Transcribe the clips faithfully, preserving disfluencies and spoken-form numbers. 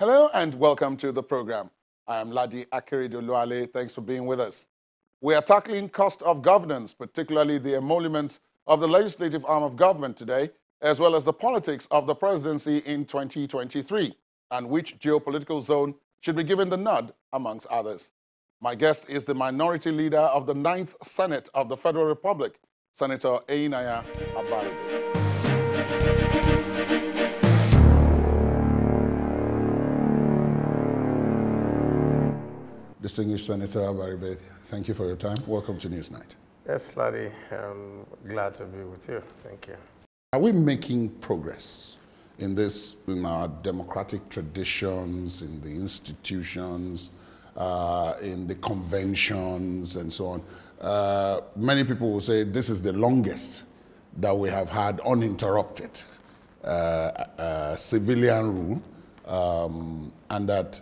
Hello and welcome to the program. I am Ladi Akiri Doluale. Thanks for being with us. We are tackling cost of governance, particularly the emoluments of the legislative arm of government today, as well as the politics of the presidency in twenty twenty-three, and which geopolitical zone should be given the nod, amongst others. My guest is the minority leader of the ninth Senate of the Federal Republic, Senator Ike Ekweremadu. Distinguished Senator Abaribe, thank you for your time. Welcome to Newsnight. Yes, Ladi, I'm glad to be with you. Thank you. Are we making progress in this, in our democratic traditions, in the institutions, uh, in the conventions, and so on? Uh, many people will say this is the longest that we have had uninterrupted uh, uh, civilian rule, um, and that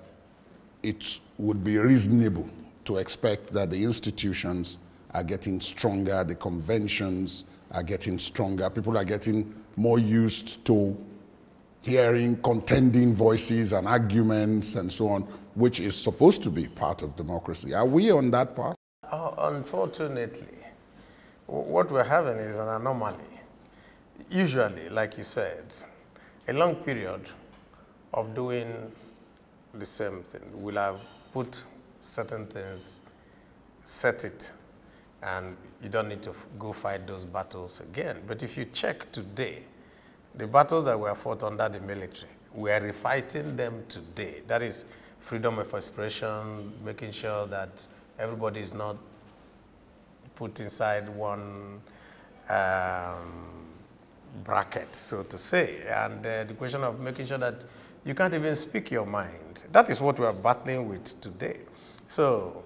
it would be reasonable to expect that the institutions are getting stronger, the conventions are getting stronger, people are getting more used to hearing contending voices and arguments and so on, which is supposed to be part of democracy. Are we on that path? Uh, unfortunately, what we're having is an anomaly. Usually, like you said, a long period of doing the same thing. We'll have put certain things, set it, and you don't need to go fight those battles again. But if you check today, the battles that were fought under the military, we are refighting them today. That is freedom of expression, making sure that everybody is not put inside one um, bracket, so to say. And uh, the question of making sure that you can't even speak your mind. That is what we are battling with today. So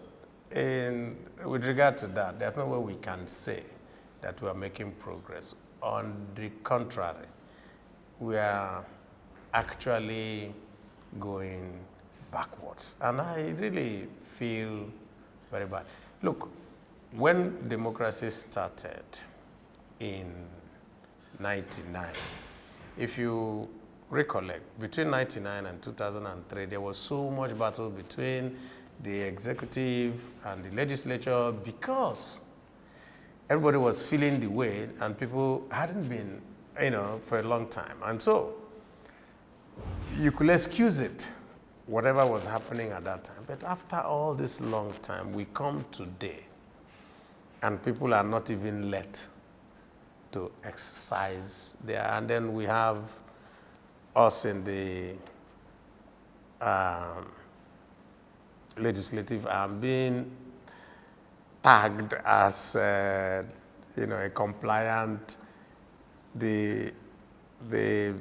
in, with regard to that, there's no way we can say that we are making progress. On the contrary, we are actually going backwards. And I really feel very bad. Look, when democracy started in ninety-nine, if you recollect, between ninety-nine and two thousand three, there was so much battle between the executive and the legislature because everybody was feeling the way and people hadn't been, you know, for a long time. And so you could excuse it, whatever was happening at that time. But after all this long time, we come today and people are not even let to exercise there. And then we have us in the um, legislative arm being tagged as uh, you know, a compliant, the the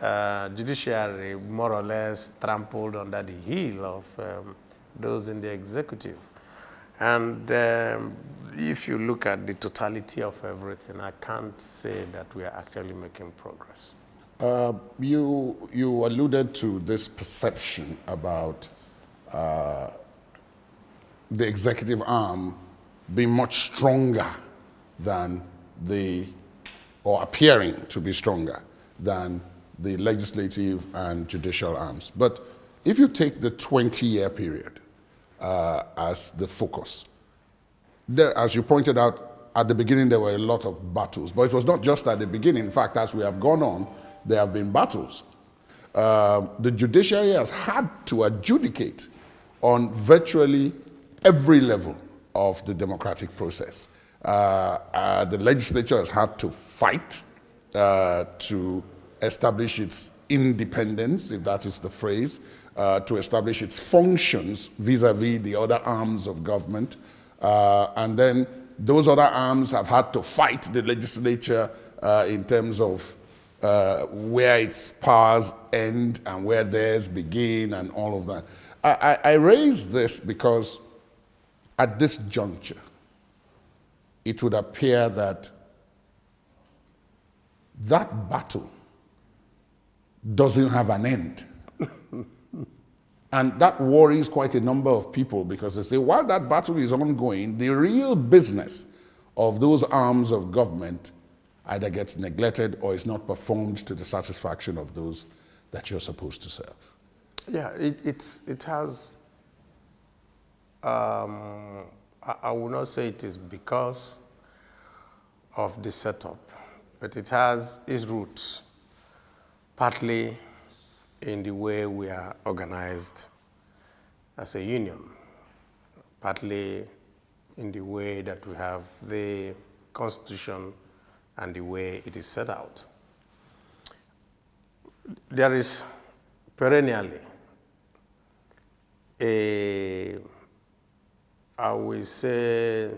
uh, judiciary more or less trampled under the heel of um, those in the executive. And um, if you look at the totality of everything, I can't say that we are actually making progress. Uh, you, you alluded to this perception about uh, the executive arm being much stronger than the, or appearing to be stronger than the legislative and judicial arms. But if you take the twenty-year period uh, as the focus, there, as you pointed out, at the beginning there were a lot of battles, but it was not just at the beginning. In fact, as we have gone on, there have been battles. Uh, the judiciary has had to adjudicate on virtually every level of the democratic process. Uh, uh, the legislature has had to fight uh, to establish its independence, if that is the phrase, uh, to establish its functions vis-a-vis the other arms of government. Uh, and then those other arms have had to fight the legislature uh, in terms of Uh, where its powers end and where theirs begin and all of that. I, I, I raise this because at this juncture, it would appear that that battle doesn't have an end. And that worries quite a number of people because they say, while that battle is ongoing, the real business of those arms of government either gets neglected or is not performed to the satisfaction of those that you're supposed to serve. Yeah, it, it's, it has, um, I, I will not say it is because of the setup, but it has its roots, partly in the way we are organized as a union, partly in the way that we have the Constitution and the way it is set out. There is perennially a, I will say,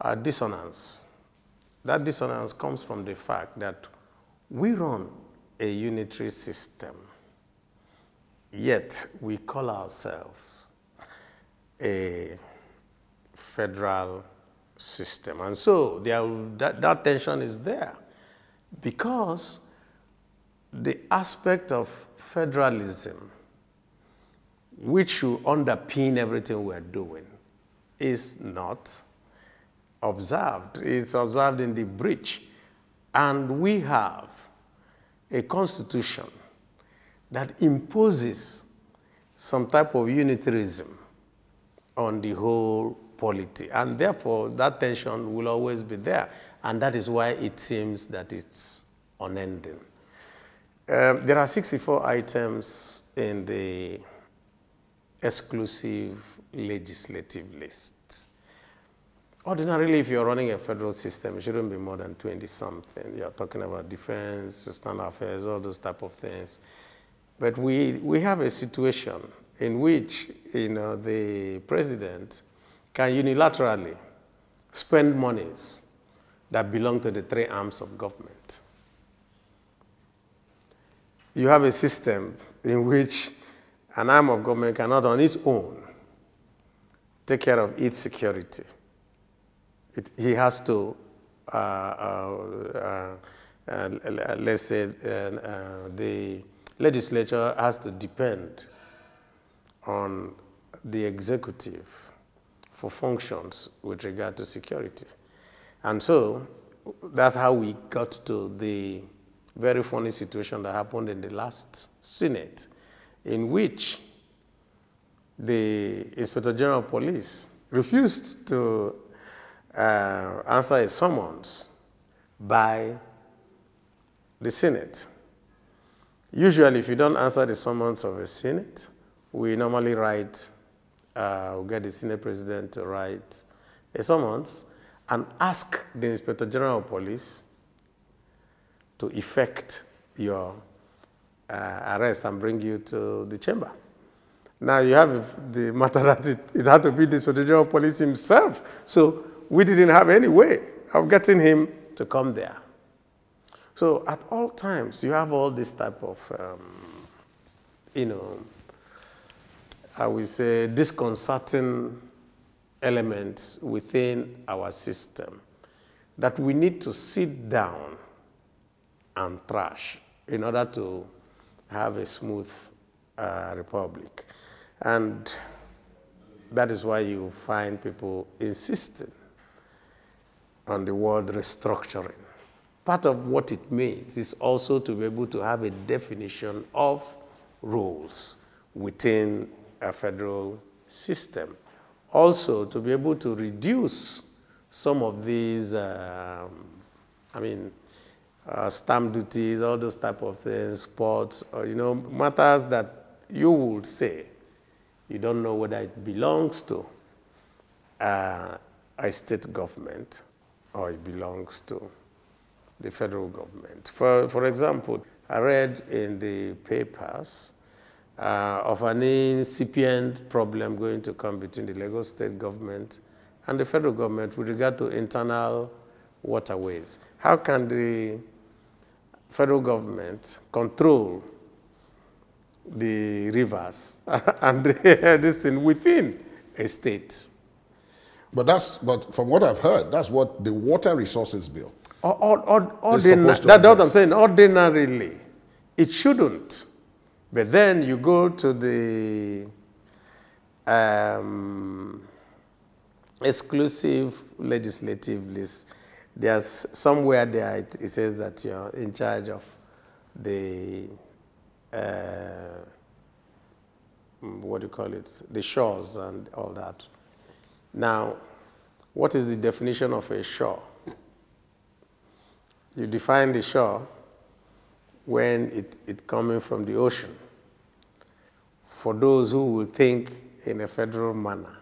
a dissonance. That dissonance comes from the fact that we run a unitary system, yet we call ourselves a federal system. And so there, that, that tension is there because the aspect of federalism, which should underpin everything we're doing, is not observed. It's observed in the breach. And we have a constitution that imposes some type of unitarism on the whole polity. And therefore, that tension will always be there. And that is why it seems that it's unending. Um, there are sixty-four items in the exclusive legislative list. Ordinarily, if you're running a federal system, it shouldn't be more than twenty something. You're talking about defense, standard affairs, all those type of things. But we, we have a situation in which, you know, the president can unilaterally spend monies that belong to the three arms of government. You have a system in which an arm of government cannot on its own take care of its security. It, he has to, uh, uh, uh, uh, let's say, uh, uh, the legislature has to depend on the executive for functions with regard to security. And so that's how we got to the very funny situation that happened in the last Senate, in which the Inspector General of Police refused to uh, answer a summons by the Senate. Usually, if you don't answer the summons of a Senate, we normally write, uh, we get the Senate President to write a summons and ask the Inspector General of Police to effect your uh, arrest and bring you to the chamber. Now you have the matter that it, it had to be the Inspector General of Police himself, so we didn't have any way of getting him to come there. So at all times you have all this type of, um, you know, I would say disconcerting elements within our system that we need to sit down and trash in order to have a smooth uh, republic. And that is why you find people insisting on the word restructuring. Part of what it means is also to be able to have a definition of roles within a federal system. Also to be able to reduce some of these, um, I mean, Uh, stamp duties, all those type of things, sports, or, you know, matters that you would say you don't know whether it belongs to uh, a state government or it belongs to the federal government. For, for example, I read in the papers uh, of an incipient problem going to come between the Lagos state government and the federal government with regard to internal waterways. How can the federal government control the rivers and the, this thing within a state? But that's, but from what I've heard, that's what the water resources bill. Or, or, or, ordinary, that's what I'm saying. Ordinarily, it shouldn't. But then you go to the um, exclusive legislative list. There's somewhere there it, it says that you're in charge of the uh, what do you call it, the shores and all that. Now, what is the definition of a shore? You define the shore when it, it coming from the ocean. For those who will think in a federal manner.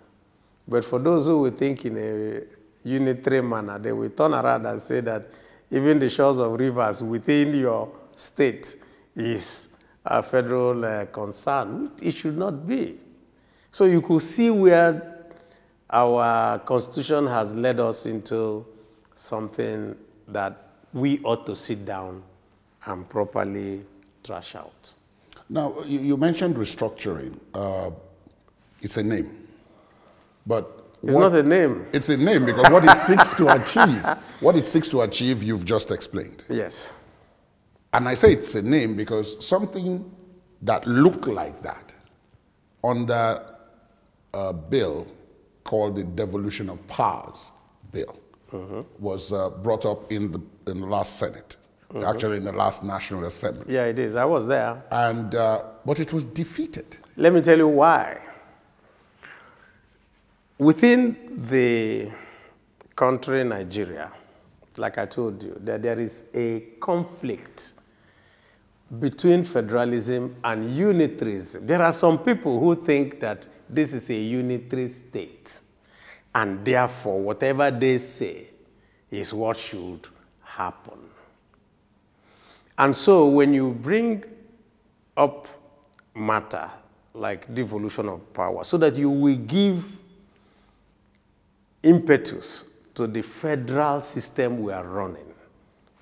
But for those who will think in a unitary manner, they will turn around and say that even the shores of rivers within your state is a federal uh, concern. It should not be. So you could see where our constitution has led us into something that we ought to sit down and properly trash out. Now, you, you mentioned restructuring. Uh, it's a name. But it's what, not a name. It's a name because what it seeks to achieve, what it seeks to achieve, you've just explained. Yes. And I say it's a name because something that looked like that under a bill called the Devolution of Powers Bill mm-hmm. was uh, brought up in the, in the last Senate, mm-hmm. actually in the last National Assembly. Yeah, it is. I was there. And, uh, but it was defeated. Let me tell you why. Within the country Nigeria, like I told you, that there is a conflict between federalism and unitarism. There are some people who think that this is a unitary state, and therefore whatever they say is what should happen. And so when you bring up matter like devolution of power, so that you will give impetus to the federal system we are running,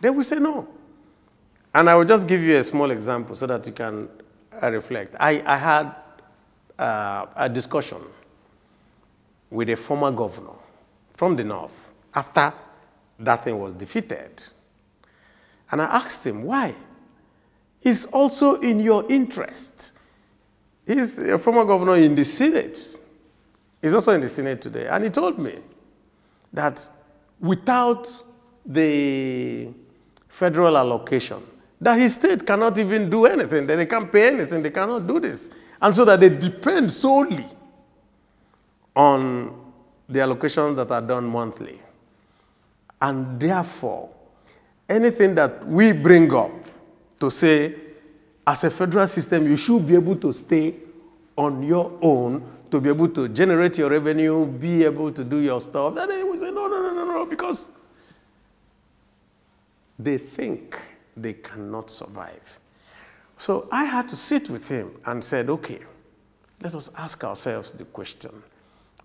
they will say no. And I will just give you a small example so that you can uh, reflect. I, I had uh, a discussion with a former governor from the north after that thing was defeated. And I asked him, why? It's also in your interest. He's a former governor in the Senate. He's also in the Senate today. And he told me that without the federal allocation, that his state cannot even do anything, that they can't pay anything, they cannot do this. And so that they depend solely on the allocations that are done monthly. And therefore, anything that we bring up to say, as a federal system, you should be able to stay on your own to be able to generate your revenue, be able to do your stuff. And they will say, no, no, no, no, no, because they think they cannot survive. So I had to sit with him and said, okay, let us ask ourselves the question,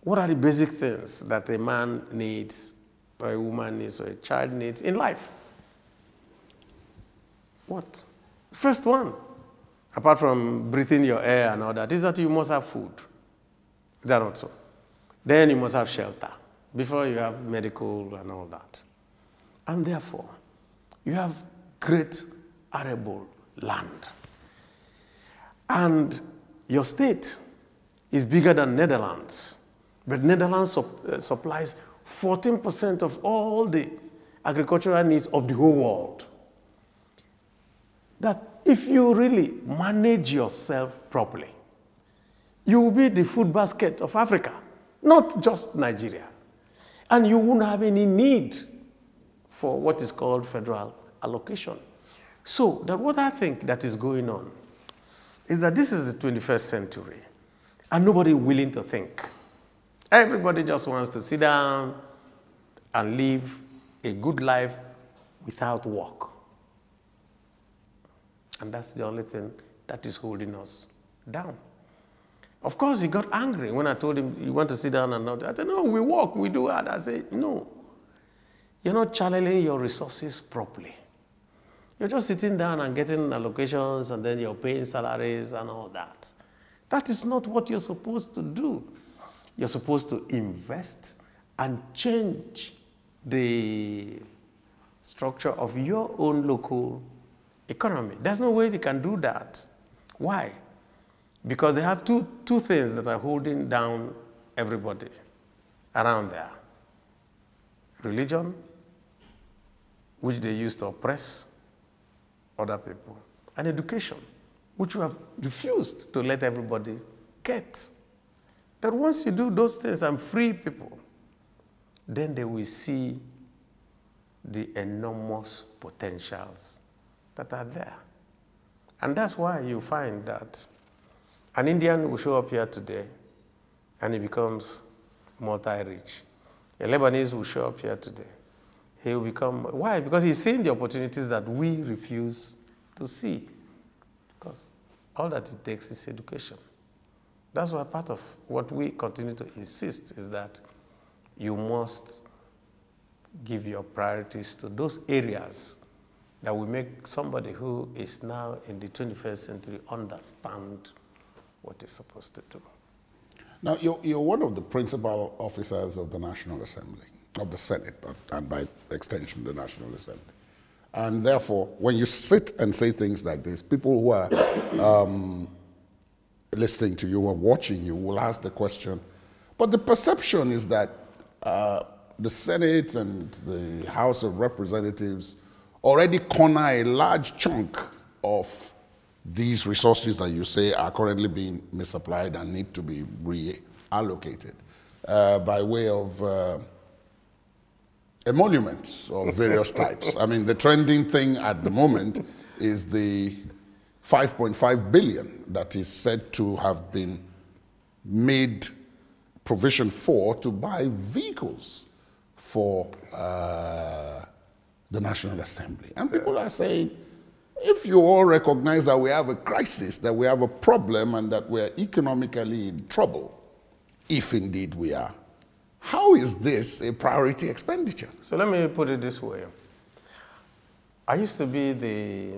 what are the basic things that a man needs, or a woman needs, or a child needs in life? What? First one, apart from breathing your air and all that, is that you must have food. That also. Then you must have shelter before you have medical and all that. And therefore, you have great arable land. And your state is bigger than Netherlands. But Netherlands sup uh, supplies fourteen percent of all the agricultural needs of the whole world. That if you really manage yourself properly, you will be the food basket of Africa, not just Nigeria. And you won't have any need for what is called federal allocation. So that what I think that is going on is that this is the twenty-first century, and nobody willing to think. Everybody just wants to sit down and live a good life without work. And that's the only thing that is holding us down. Of course, he got angry when I told him, you want to sit down and not? I said, no, we work, we do that. I said, no, you're not channeling your resources properly. You're just sitting down and getting allocations, and then you're paying salaries and all that. That is not what you're supposed to do. You're supposed to invest and change the structure of your own local economy. There's no way they can do that. Why? Because they have two, two things that are holding down everybody around there. Religion, which they use to oppress other people, and education, which we have refused to let everybody get that once you do those things and free people, then they will see the enormous potentials that are there. And that's why you find that an Indian will show up here today and he becomes multi-rich. A Lebanese will show up here today. He will become, why? Because he's seeing the opportunities that we refuse to see. Because all that it takes is education. That's why part of what we continue to insist is that you must give your priorities to those areas that will make somebody who is now in the twenty-first century understand what he's supposed to do. Now, you're, you're one of the principal officers of the National Assembly, of the Senate, and by extension, the National Assembly. And therefore, when you sit and say things like this, people who are um, listening to you or watching you will ask the question, but the perception is that uh, the Senate and the House of Representatives already corner a large chunk of these resources that you say are currently being misapplied and need to be reallocated uh, by way of uh, emoluments of various types. I mean, the trending thing at the moment is the five point five billion dollars that is said to have been made provision for to buy vehicles for uh, the National Assembly. And people are saying, if you all recognize that we have a crisis, that we have a problem, and that we're economically in trouble, if indeed we are, how is this a priority expenditure? So let me put it this way. I used to be the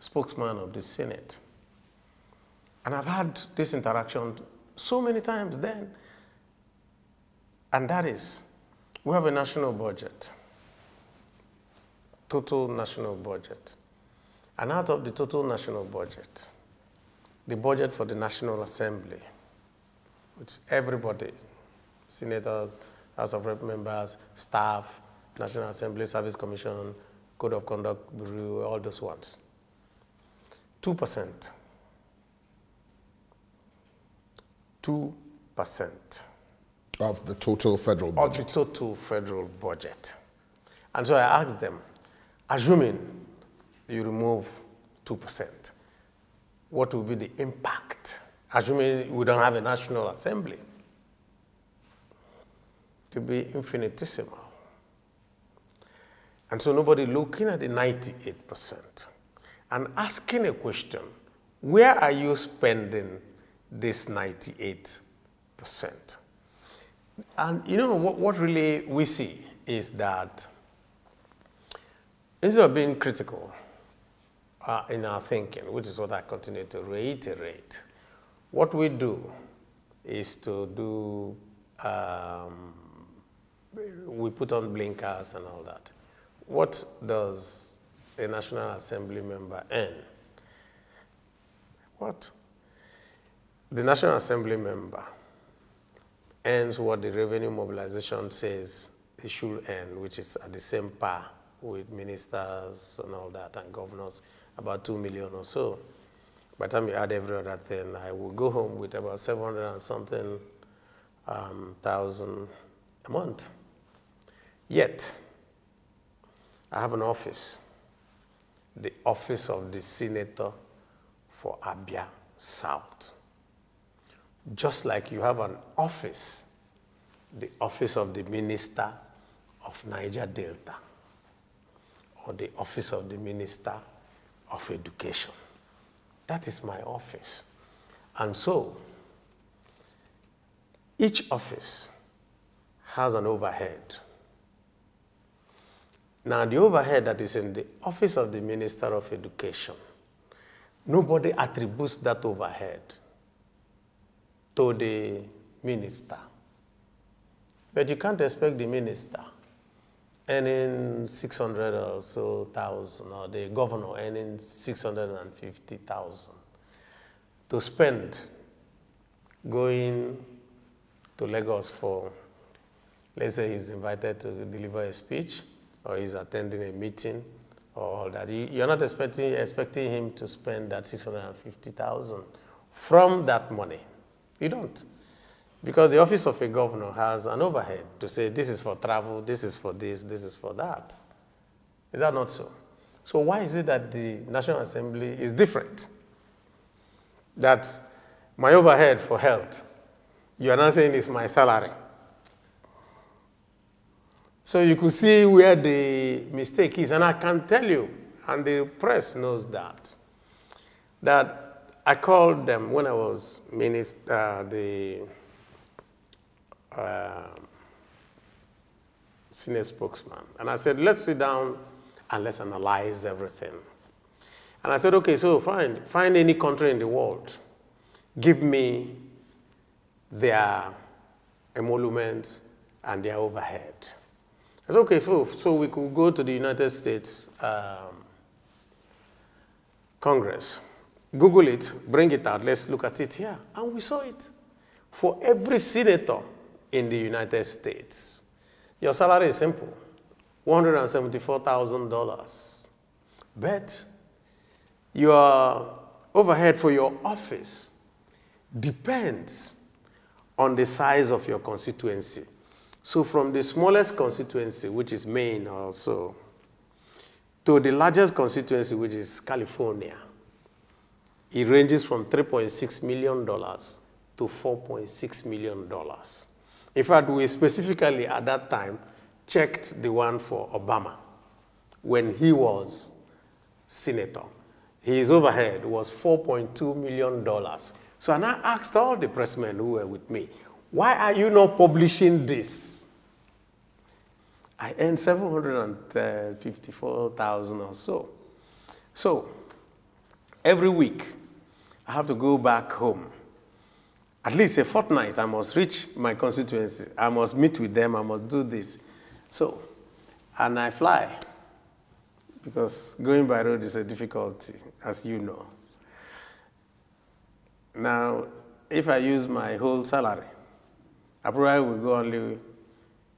spokesman of the Senate, and I've had this interaction so many times then, and that is, we have a national budget, total national budget. And out of the total national budget, the budget for the National Assembly, which everybody, senators, House of Rep members, staff, National Assembly Service Commission, Code of Conduct Bureau, all those ones, two percent. two percent. Of the total federal budget. Of the total federal budget. And so I asked them, assuming you remove two percent, what will be the impact? Assuming we don't have a National Assembly, to be infinitesimal. And so nobody looking at the ninety-eight percent and asking a question, where are you spending this ninety-eight percent? And you know what, what really we see is that instead of being critical, Uh, in our thinking, which is what I continue to reiterate, what we do is to do, um, we put on blinkers and all that. What does a National Assembly member earn? What? The National Assembly member earns what the revenue mobilization says it should earn, which is at the same par with ministers and all that, and governors, about two million or so. By the time you add every other thing, I will go home with about seven hundred and something um, thousand a month. Yet, I have an office, the office of the senator for Abia South. Just like you have an office, the office of the minister of Niger Delta, or the office of the minister of education. That is my office. And so each office has an overhead. Now the overhead that is in the office of the Minister of Education, nobody attributes that overhead to the minister. But you can't expect the minister earning six hundred or so thousand, or the governor earning six hundred and fifty thousand, to spend going to Lagos for, let's say he's invited to deliver a speech, or he's attending a meeting, or all that. You're not expecting, expecting him to spend that six hundred and fifty thousand from that money. You don't. Because the office of a governor has an overhead to say this is for travel, this is for this, this is for that. Is that not so? So why is it that the National Assembly is different? That my overhead for health, you are not saying it's my salary. So you could see where the mistake is, and I can tell you, and the press knows that, that I called them when I was minister, uh, the uh, senior spokesman, and I said, let's sit down and let's analyze everything. And I said, okay, so find, find any country in the world, give me their emoluments and their overhead. I said, okay, so we could go to the United States um, Congress, Google it, bring it out, let's look at it here. And we saw it. For every senator in the United States, your salary is simple, one hundred seventy-four thousand dollars. But your overhead for your office depends on the size of your constituency. So from the smallest constituency, which is Maine also, to the largest constituency, which is California, it ranges from three point six million dollars to four point six million dollars. In fact, we specifically at that time checked the one for Obama when he was senator. His overhead was four point two million dollars. So and I asked all the pressmen who were with me, why are you not publishing this? I earned seven hundred fifty-four thousand dollars or so. So every week I have to go back home. At least a fortnight I must reach my constituency. I must meet with them. I must do this. So, and I fly, because going by road is a difficulty, as you know. Now, if I use my whole salary, I probably will go only,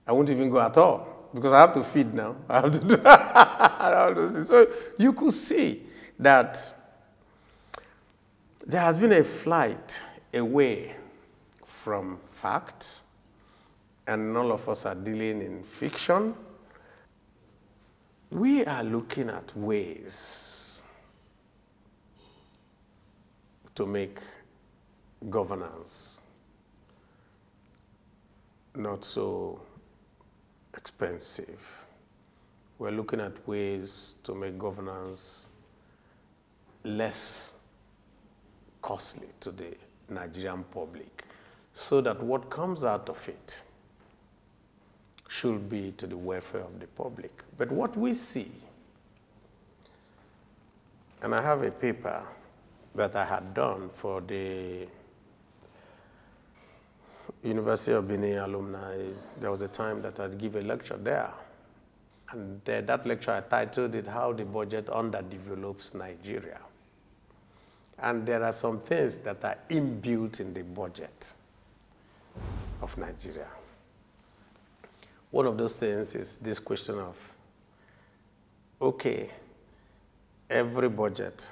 I won't even go at all, because I have to feed now. I have to do all those things. So you could see that there has been a flight away from facts, and all of us are dealing in fiction. We are looking at ways to make governance not so expensive. We're looking at ways to make governance less costly to the Nigerian public, so that what comes out of it should be to the welfare of the public. But what we see, and I have a paper that I had done for the University of Benin alumni. There was a time that I'd give a lecture there. And uh, that lecture, I titled it, How the Budget Underdevelops Nigeria. And there are some things that are inbuilt in the budget of Nigeria. One of those things is this question of, okay, every budget,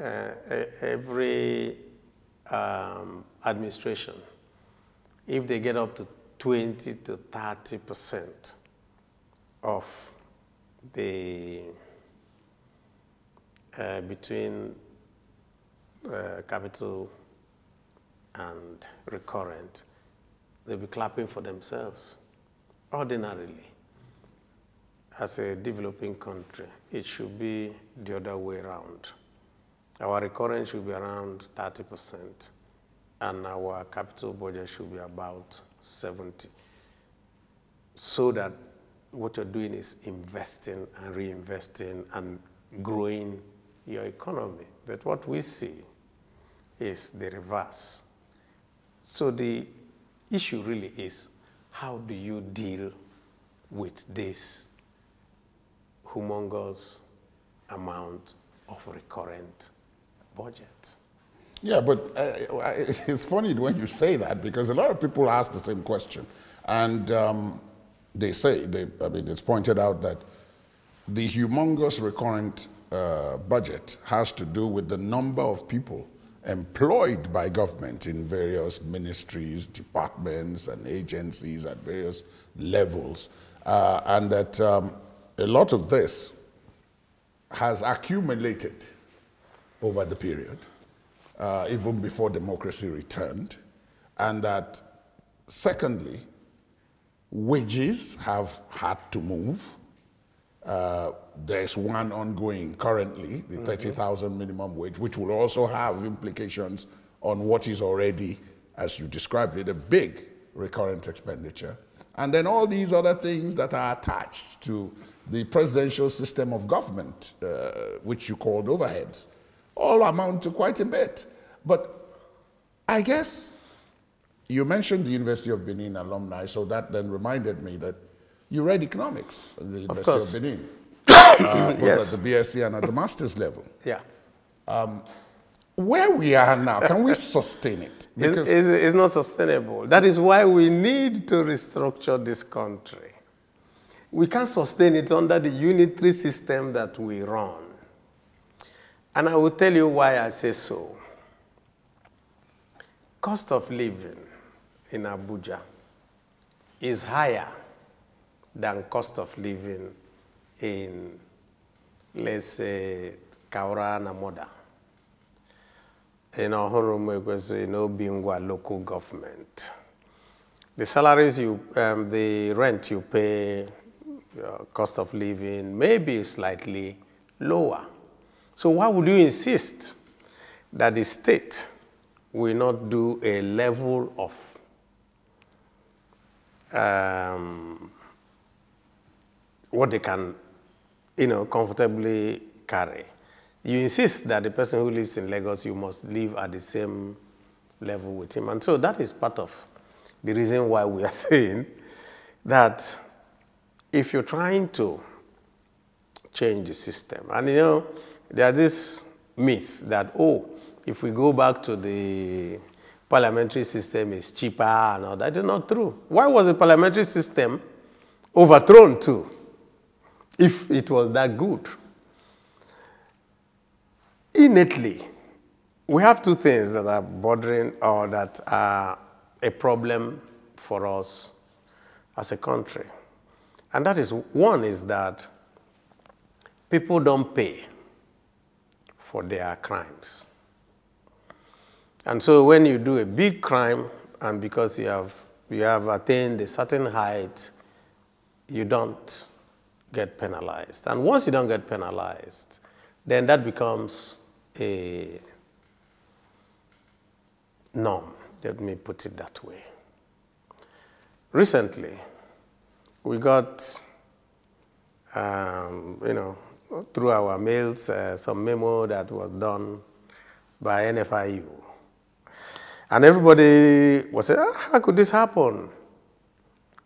uh, every um, administration, if they get up to twenty to thirty percent of the, uh, between uh, capital and recurrent, they'll be clapping for themselves. Ordinarily, as a developing country, it should be the other way around. Our recurrent should be around thirty percent, and our capital budget should be about seventy percent, so that what you're doing is investing and reinvesting and growing your economy. But what we see is the reverse. So the issue really is, how do you deal with this humongous amount of recurrent budget? Yeah, but uh, it's funny when you say that, because a lot of people ask the same question. And um, they say, they, I mean, it's pointed out that the humongous recurrent uh, budget has to do with the number of people employed by government in various ministries, departments, and agencies at various levels, uh, and that um, a lot of this has accumulated over the period, uh, even before democracy returned, and that, secondly, wages have had to move. Uh, there's one ongoing currently, the mm-hmm. thirty thousand minimum wage, which will also have implications on what is already, as you described it, a big recurrent expenditure. And then all these other things that are attached to the presidential system of government, uh, which you called overheads, all amount to quite a bit. But I guess you mentioned the University of Benin alumni, so that then reminded me that you read economics at the University of, course. of Benin, uh, both yes. at the B S c and at the master's level. Yeah. Um, where we are now, can we sustain it? Because it's, it's, it's not sustainable. That is why we need to restructure this country. We can't sustain it under the unitary system that we run. And I will tell you why I say so. Cost of living in Abuja is higher than cost of living in, let's say, Kaura Namoda, in Ohorumegwese, in Obingwa local government. The salaries you, um, the rent you pay, your cost of living may be slightly lower. So why would you insist that the state will not do a level of um, what they can, you know, comfortably carry? You insist that the person who lives in Lagos, you must live at the same level with him. And so that is part of the reason why we are saying that if you're trying to change the system, and you know, there's this myth that, oh, if we go back to the parliamentary system, it's cheaper and all that. That is not true. Why was the parliamentary system overthrown too, if it was that good? Innately, we have two things that are bordering or that are a problem for us as a country. And that is, one is that people don't pay for their crimes. And so when you do a big crime, and because you have, you have attained a certain height, you don't get penalized. And once you don't get penalized, then that becomes a norm. Let me put it that way. Recently, we got, um, you know, through our mails, uh, some memo that was done by N F I U. And everybody was saying, ah, how could this happen?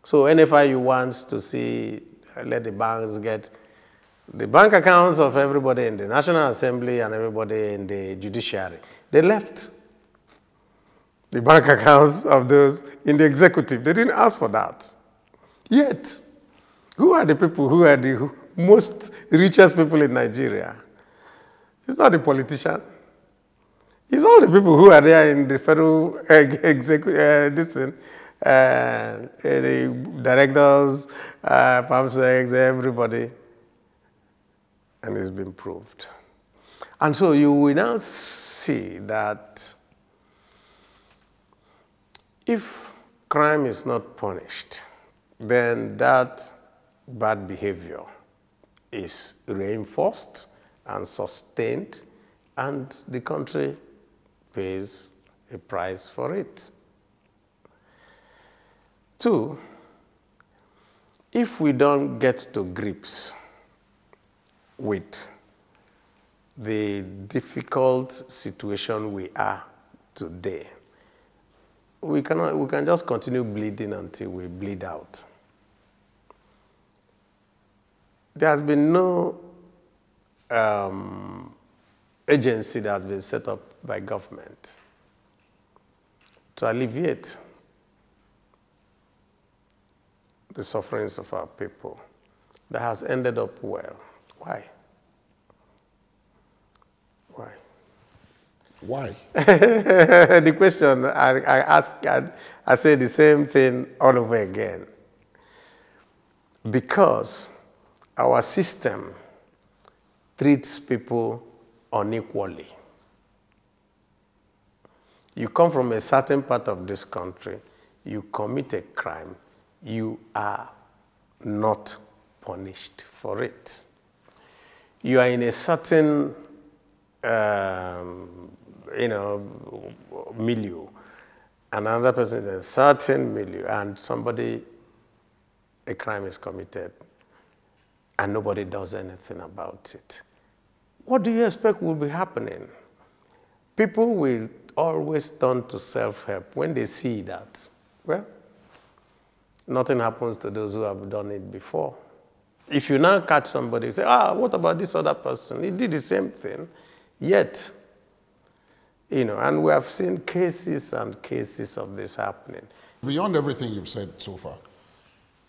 So N F I U wants to see, uh, let the banks get the bank accounts of everybody in the National Assembly and everybody in the judiciary. They left the bank accounts of those in the executive. They didn't ask for that. Yet, who are the people who are the most richest people in Nigeria? It's not the politician. It's all the people who are there in the federal uh, executive, uh, this thing, Uh, the directors, uh, PAMSEX, everybody. And it's been proved. And so you will now see that if crime is not punished, then that bad behavior is reinforced and sustained, and the country pays a price for it. Two, if we don't get to grips with the difficult situation we are today, we cannot, we can just continue bleeding until we bleed out. There has been no um, agency that has been set up by government to alleviate the sufferings of our people that has ended up well. Why? Why? Why? The question I, I ask, I, I say the same thing all over again. Because our system treats people unequally. You come from a certain part of this country, you commit a crime, you are not punished for it. You are in a certain um, you know, milieu, another person in a certain milieu, and somebody, a crime is committed, and nobody does anything about it. What do you expect will be happening? People will always turn to self-help when they see that, well, nothing happens to those who have done it before. If you now catch somebody, you say, ah, what about this other person? He did the same thing, yet, you know, and we have seen cases and cases of this happening. Beyond everything you've said so far,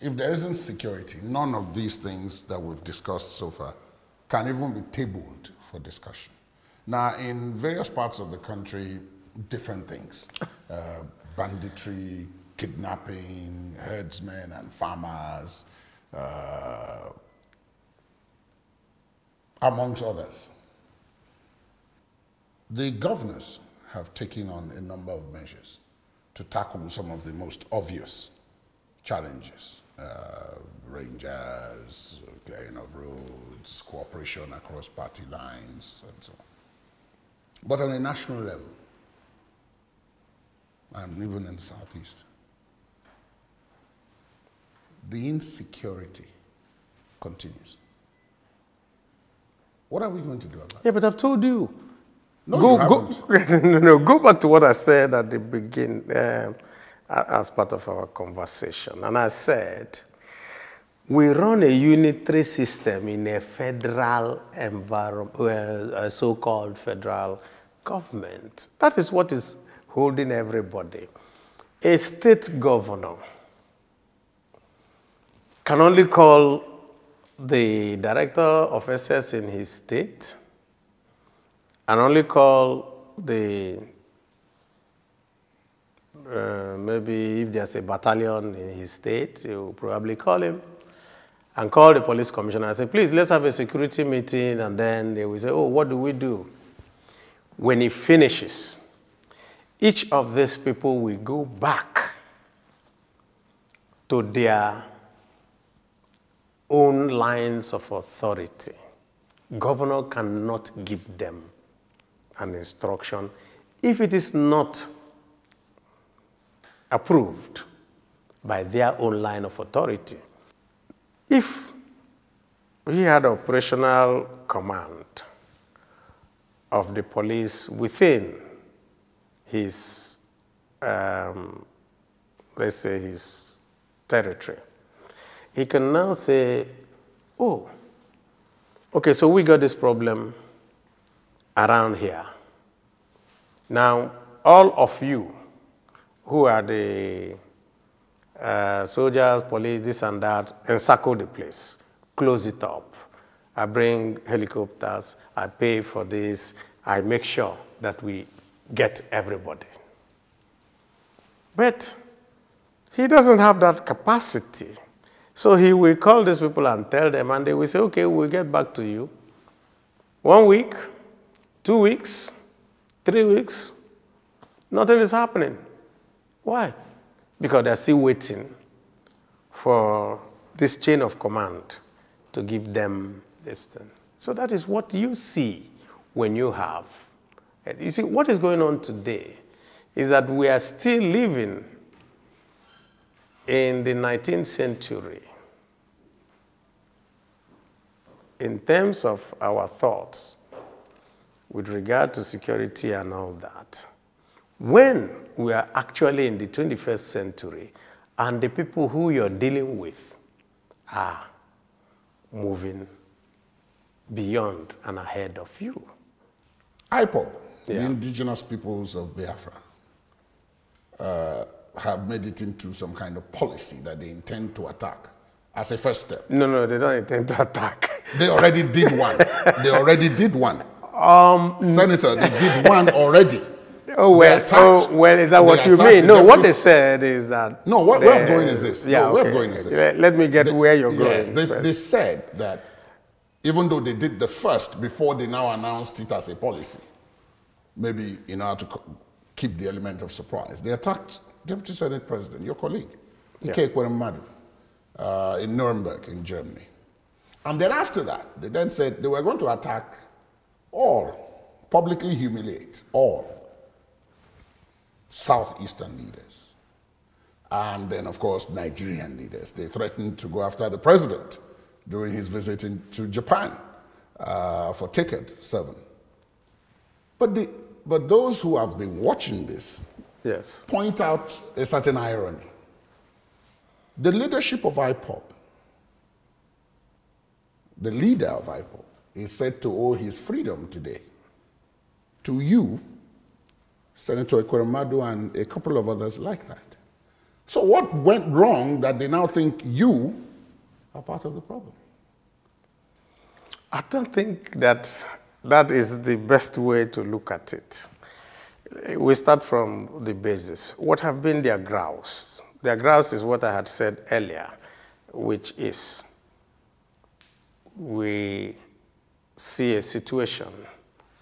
if there isn't security, none of these things that we've discussed so far can even be tabled for discussion. Now, in various parts of the country, different things. Uh, banditry, kidnapping, herdsmen and farmers, uh, amongst others. The governors have taken on a number of measures to tackle some of the most obvious challenges. Uh, rangers, clearing of roads, cooperation across party lines, and so on. But on a national level, and even in the Southeast, the insecurity continues. What are we going to do about it? Yeah, but I've told you. No, go, you haven't. Go, no, no, go back to what I said at the beginning, uh, as part of our conversation. And I said, we run a unitary system in a federal environment, well, a so-called federal government. That is what is holding everybody. A state governor can only call the director of S S in his state and only call the Uh, maybe if there's a battalion in his state, you probably call him and call the police commissioner and say, please, let's have a security meeting. And then they will say, oh, what do we do? When he finishes, each of these people will go back to their own lines of authority. Governor cannot give them an instruction if it is not approved by their own line of authority. If he had operational command of the police within his, um, let's say, his territory, he can now say, oh, okay, so we got this problem around here. Now, all of you who are the uh, soldiers, police, this and that, encircle the place, close it up. I bring helicopters, I pay for this, I make sure that we get everybody. But he doesn't have that capacity. So he will call these people and tell them, and they will say, okay, we'll get back to you. One week, two weeks, three weeks, nothing is happening. Why? Because they're still waiting for this chain of command to give them this thing. So that is what you see when you have. And you see, what is going on today is that we are still living in the nineteenth century in terms of our thoughts with regard to security and all that. When we are actually in the twenty-first century and the people who you're dealing with are moving beyond and ahead of you. I P O B, yeah. The indigenous peoples of Biafra, uh, have made it into some kind of policy that they intend to attack as a first step. No, no, they don't intend to attack. They already did one. They already did one. Um, Senator, they did one already. Oh well, oh, well, is that what you mean? No, what they said is that... No, what, where I'm going is this. Yeah, no, where okay. I'm going is this. Let me get they, where you're yes, going. They, they said that even though they did the first before they now announced it as a policy, maybe in order to keep the element of surprise, they attacked Deputy Senate President, your colleague, Ike Ekweremadu, uh, in Nuremberg in Germany. And then after that, they then said they were going to attack all, publicly humiliate all Southeastern leaders, and then of course Nigerian leaders. They threatened to go after the president during his visit in, to Japan uh, for ticket seven. But the, but those who have been watching this, yes, point out a certain irony. The leadership of I P O B, the leader of I P O B, is said to owe his freedom today to you, Senator Ekweremadu, and a couple of others like that. So what went wrong that they now think you are part of the problem? I don't think that that is the best way to look at it. We start from the basis. What have been their grounds? Their grounds is what I had said earlier, which is we see a situation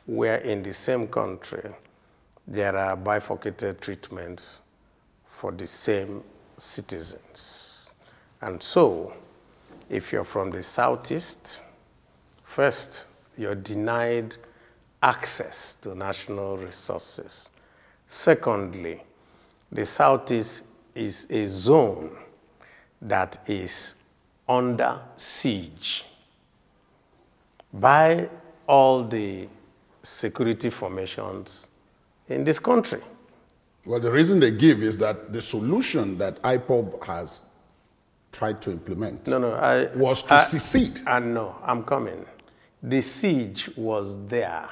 where in the same country there are bifurcated treatments for the same citizens. And so, if you're from the Southeast, first, you're denied access to national resources. Secondly, the Southeast is a zone that is under siege by all the security formations in this country. Well, the reason they give is that the solution that I P O B has tried to implement no, no, I, was to I, secede. I know, I'm coming. The siege was there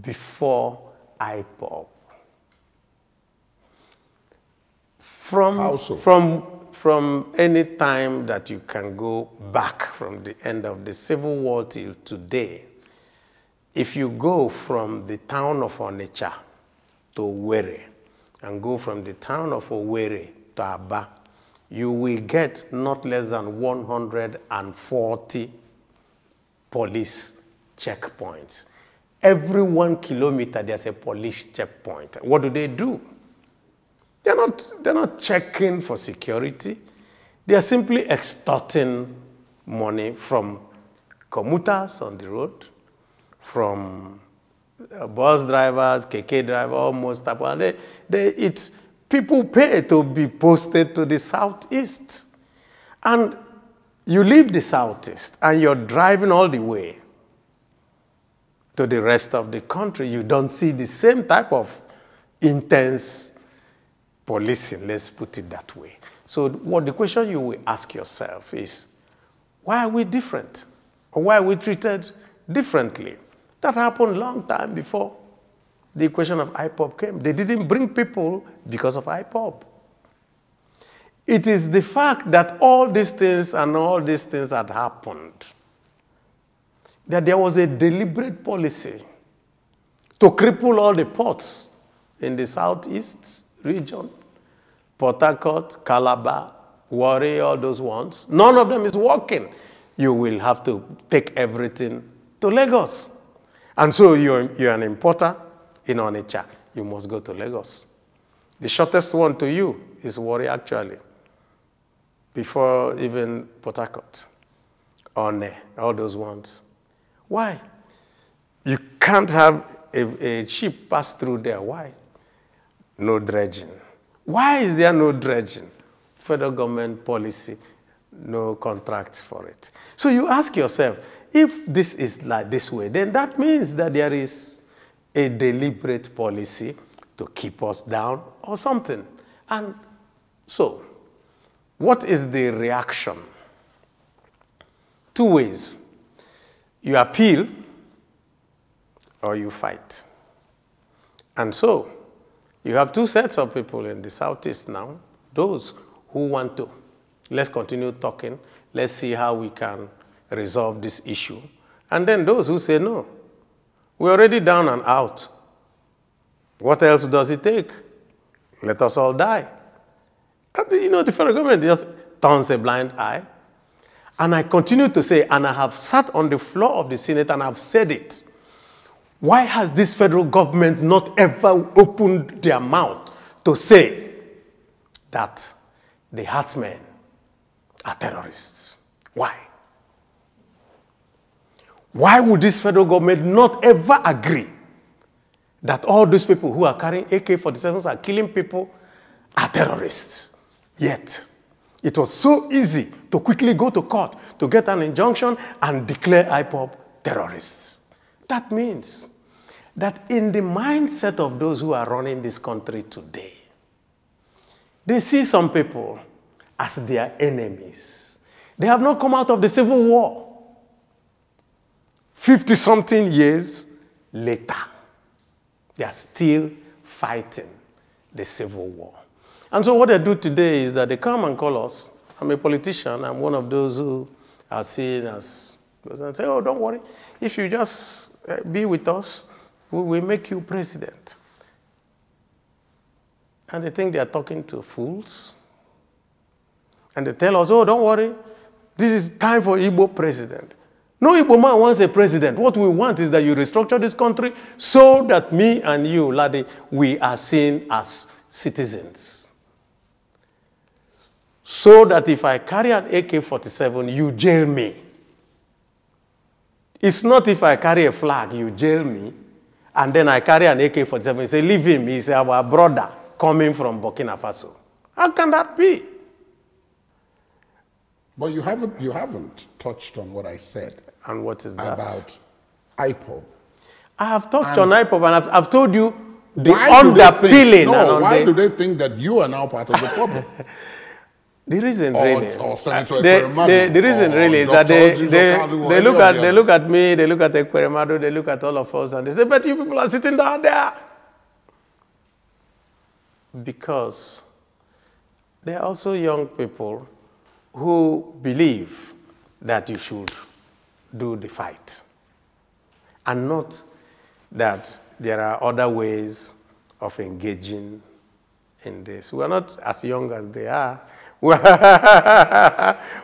before I P O B. From, from, from any time that you can go back from the end of the Civil War till today, if you go from the town of Onitsha to Owerri, and go from the town of Owerri to Aba, you will get not less than one hundred forty police checkpoints. Every one kilometer, there's a police checkpoint. What do they do? They're not, they're not checking for security. They are simply extorting money from commuters on the road, from bus drivers, K K drivers, almost. They, they, it's, people pay to be posted to the Southeast. And you leave the Southeast and you're driving all the way to the rest of the country. You don't see the same type of intense policing, let's put it that way. So what the question you will ask yourself is, why are we different? Or why are we treated differently? That happened long time before the equation of I P O B came. They didn't bring people because of I P O B. It is the fact that all these things and all these things had happened, that there was a deliberate policy to cripple all the ports in the Southeast region, Port Harcourt, Calabar, Warri, all those ones. None of them is working. You will have to take everything to Lagos. And so you're, you're an importer in Onitsha. You must go to Lagos. The shortest one to you is Warri, actually, before even Port Harcourt, One, all those ones. Why? You can't have a, a ship pass through there. Why? No dredging. Why is there no dredging? Federal government policy, no contracts for it. So you ask yourself, if this is like this way, then that means that there is a deliberate policy to keep us down or something. And so, what is the reaction? Two ways. You appeal or you fight. And so, you have two sets of people in the Southeast now, those who want to. Let's continue talking. Let's see how we can resolve this issue. And then those who say, no, We're already down and out. What else does it take? Let us all die. You know, the federal government just turns a blind eye. And I continue to say, and I have sat on the floor of the Senate and I've said it, why has this federal government not ever opened their mouth to say that the herdsmen are terrorists? Why? Why would this federal government not ever agree that all those people who are carrying A K forty-sevens are killing people are terrorists? Yet, it was so easy to quickly go to court to get an injunction and declare I P O B terrorists. That means that in the mindset of those who are running this country today, they see some people as their enemies. They have not come out of the Civil War. fifty-something years later, they are still fighting the Civil War. And so what they do today is that they come and call us. I'm a politician. I'm one of those who are seen as, and say, oh, don't worry. If you just be with us, we will make you president. And they think they are talking to fools. And they tell us, oh, don't worry. This is time for Igbo president. No Igbo man wants a president. What we want is that you restructure this country so that me and you, Ladi, we are seen as citizens. So that if I carry an A K forty-seven, you jail me. It's not if I carry a flag, you jail me, and then I carry an A K forty-seven. You say, leave him. He's our brother coming from Burkina Faso. How can that be? But you haven't, you haven't touched on what I said. And what is that? About I P O B. I have touched and on I P O B, and I've, I've told you the underpilling. No, and why do they think that you are now part of the problem? The reason or, really, or Senator Ekweremadu, the, the reason really is that they, they, they, look at, they look at me, they look at Ekweremadu, they look at all of us, and they say, but you people are sitting down there. Because they are also young people who believe that you should do the fight and not that there are other ways of engaging in this. We are not as young as they are. we have,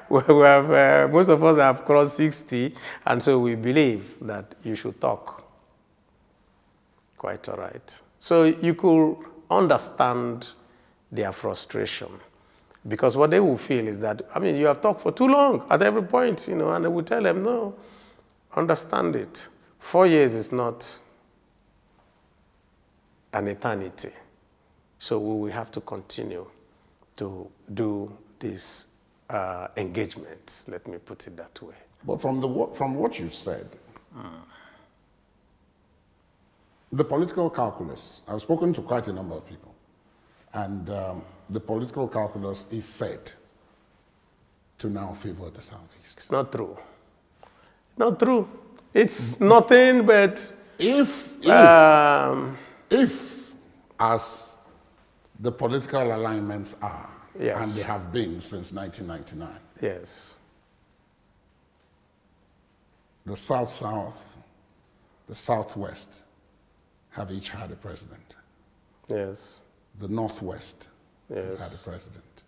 uh, most of us have crossed sixty, and so we believe that you should talk. Quite all right. So you could understand their frustration. Because what they will feel is that, I mean, you have talked for too long at every point, you know, and they will tell them, no, understand it. Four years is not an eternity. So we will have to continue to do these uh, engagements, let me put it that way. But from, the, from what you said, mm. the political calculus, I've spoken to quite a number of people, and um, the political calculus is said to now favor the Southeast. It's not true. Not true. It's nothing but... If, if, um, if as the political alignments are, yes. and they have been since nineteen ninety-nine, yes. the South-South, the Southwest have each had a president. Yes. The Northwest yes. had a president.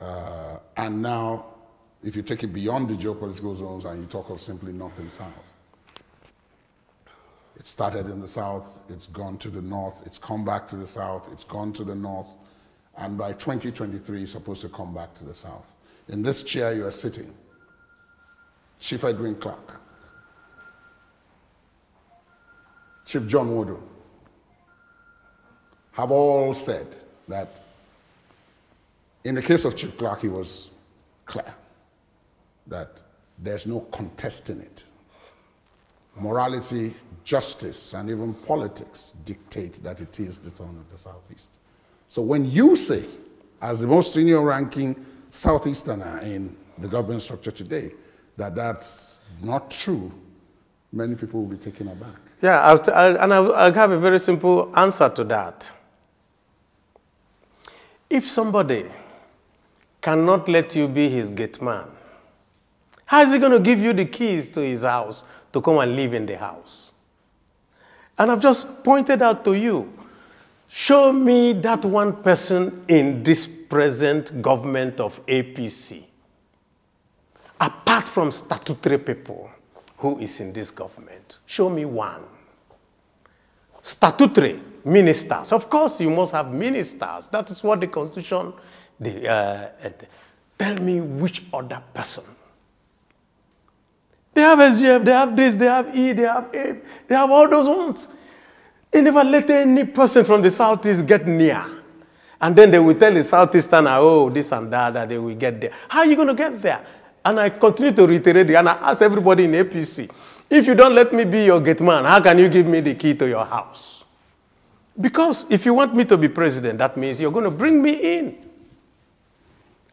Uh, and now, if you take it beyond the geopolitical zones and you talk of simply North and South, it started in the South, it's gone to the North, it's come back to the South, it's gone to the North, and by twenty twenty-three, it's supposed to come back to the South. In this chair you are sitting, Chief Edwin Clark, Chief John Wodu, have all said that in the case of Chief Clark, he was clear that there's no contesting it. Morality, justice, and even politics dictate that it is the tone of the Southeast. So when you say, as the most senior ranking Southeasterner in the government structure today, that that's not true, many people will be taken aback. Yeah, I'll I'll, and I'll, I'll have a very simple answer to that. If somebody cannot let you be his gate man, how is he going to give you the keys to his house to come and live in the house. And I've just pointed out to you, show me that one person in this present government of A P C, apart from statutory people, who is in this government. Show me one. Statutory ministers. Of course, you must have ministers. That is what the Constitution... The, uh, tell me which other person. They have S G F, they have this, they have E, they have A, they have all those ones. They never let any person from the Southeast get near. And then they will tell the Southeasterner, oh, this and that, that they will get there. How are you going to get there? And I continue to reiterate it, and I ask everybody in A P C, if you don't let me be your gate man, how can you give me the key to your house? Because if you want me to be president, that means you're going to bring me in.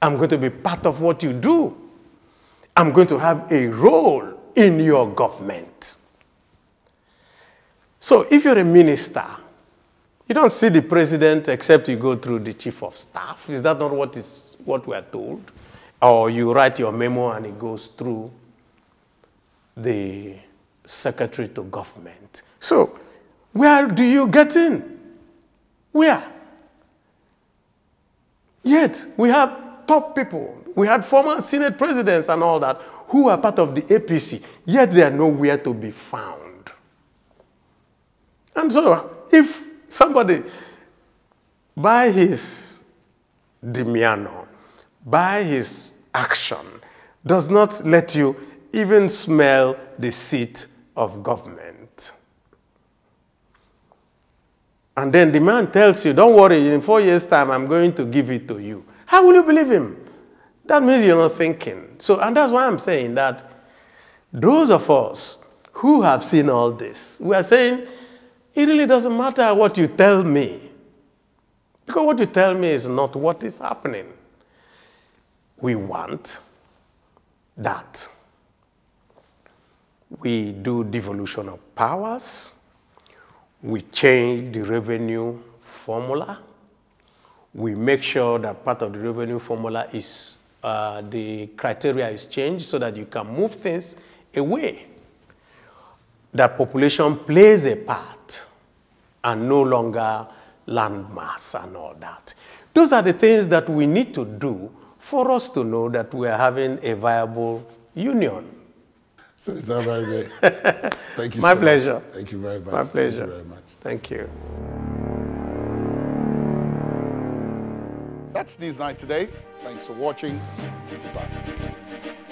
I'm going to be part of what you do. I'm going to have a role in your government. So if you're a minister, you don't see the president except you go through the chief of staff. Is that not what is what we are told? Or you write your memo and it goes through the secretary to government. So where do you get in? Where? Yet we have top people. We had former Senate presidents and all that who are part of the A P C, yet they are nowhere to be found. And so if somebody, by his demiano, by his action, does not let you even smell the seat of government. And then the man tells you, don't worry, in four years' time, I'm going to give it to you. How will you believe him? That means you're not thinking. So, and that's why I'm saying that those of us who have seen all this, we are saying, it really doesn't matter what you tell me. Because what you tell me is not what is happening. We want that. We do devolution of powers. We change the revenue formula. We make sure that part of the revenue formula is, uh, the criteria is changed so that you can move things away. That population plays a part and no longer landmass and all that. Those are the things that we need to do for us to know that we are having a viable union. So it's all right, mate. Thank you. My so pleasure. Much. Thank you very much. My pleasure. Thank you very much. Thank you. That's Newsnight today. Thanks for watching. Goodbye.